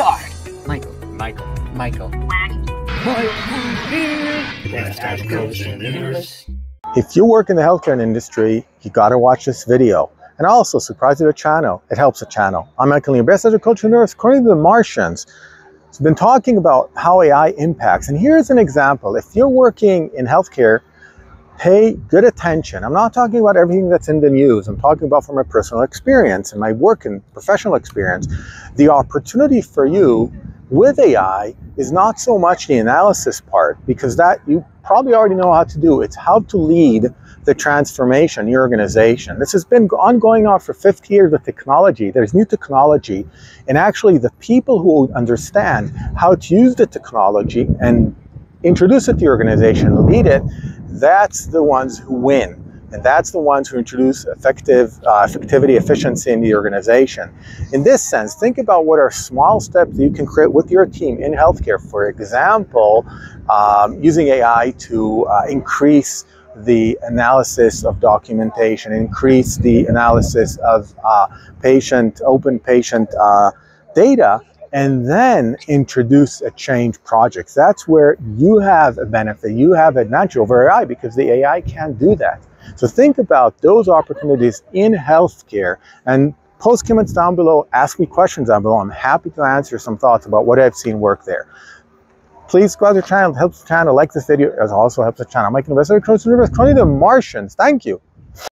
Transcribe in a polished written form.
Retard! Michael. If you work in the healthcare industry, you gotta watch this video. And also subscribe to the channel. It helps the channel. I'm Michael Nir, best agricultural nurse according to the Martians. It's been talking about how AI impacts. And here's an example. If you're working in healthcare, pay good attention. I'm not talking about everything that's in the news. I'm talking about from my personal experience and my work and professional experience. The opportunity for you with AI is not so much the analysis part, because that you probably already know how to do. It's how to lead the transformation in your organization. This has been ongoing on for 50 years with technology. There's new technology, and actually the people who understand how to use the technology and introduce it to your organization, lead it, that's the ones who win. And that's the ones who introduce effectivity, efficiency in the organization. In this sense, think about what are small steps you can create with your team in healthcare. For example, using AI to increase the analysis of documentation, increase the analysis of open patient data, and then introduce a change project. That's where you have a benefit. You have advantage over AI because the AI can't do that. So think about those opportunities in healthcare and post comments down below, ask me questions down below. I'm happy to answer some thoughts about what I've seen work there. Please subscribe to the channel, helps the channel, like this video, it also helps the channel. Michael Nir, Cross Neveso, the Martians. Thank you.